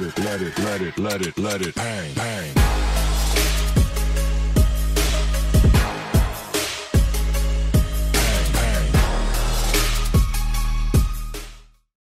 let it, let it, let it, let it, let it, bang, bang.